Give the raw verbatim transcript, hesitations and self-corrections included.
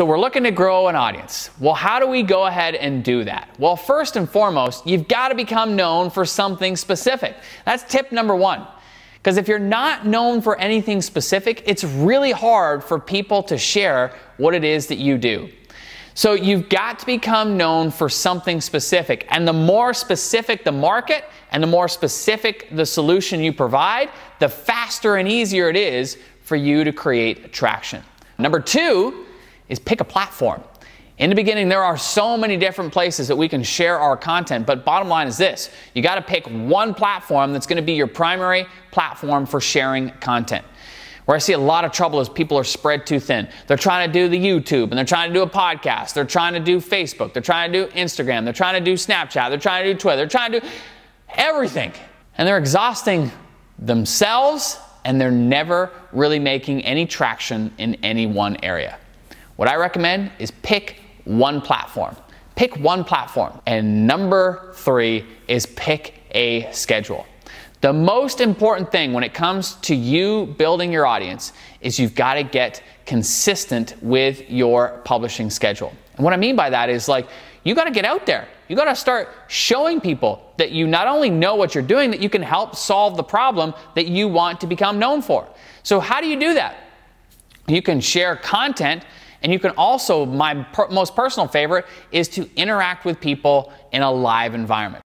So we're looking to grow an audience. Well, how do we go ahead and do that? Well, first and foremost, you've got to become known for something specific. That's tip number one. Because if you're not known for anything specific, it's really hard for people to share what it is that you do. So you've got to become known for something specific. And the more specific the market and the more specific the solution you provide, the faster and easier it is for you to create traction. Number two is pick a platform. In the beginning, there are so many different places that we can share our content, but bottom line is this: you got to pick one platform that's going to be your primary platform for sharing content. Where I see a lot of trouble is people are spread too thin. They're trying to do the YouTube, and they're trying to do a podcast, they're trying to do Facebook, they're trying to do Instagram, they're trying to do Snapchat, they're trying to do Twitter, they're trying to do everything, and they're exhausting themselves, and they're never really making any traction in any one area. What I recommend is pick one platform. Pick one platform. And number three is pick a schedule. The most important thing when it comes to you building your audience is you've got to get consistent with your publishing schedule. And what I mean by that is, like, you got to get out there. You got to start showing people that you not only know what you're doing, that you can help solve the problem that you want to become known for. So how do you do that? You can share content. And you can also, my per- most personal favorite, is to interact with people in a live environment.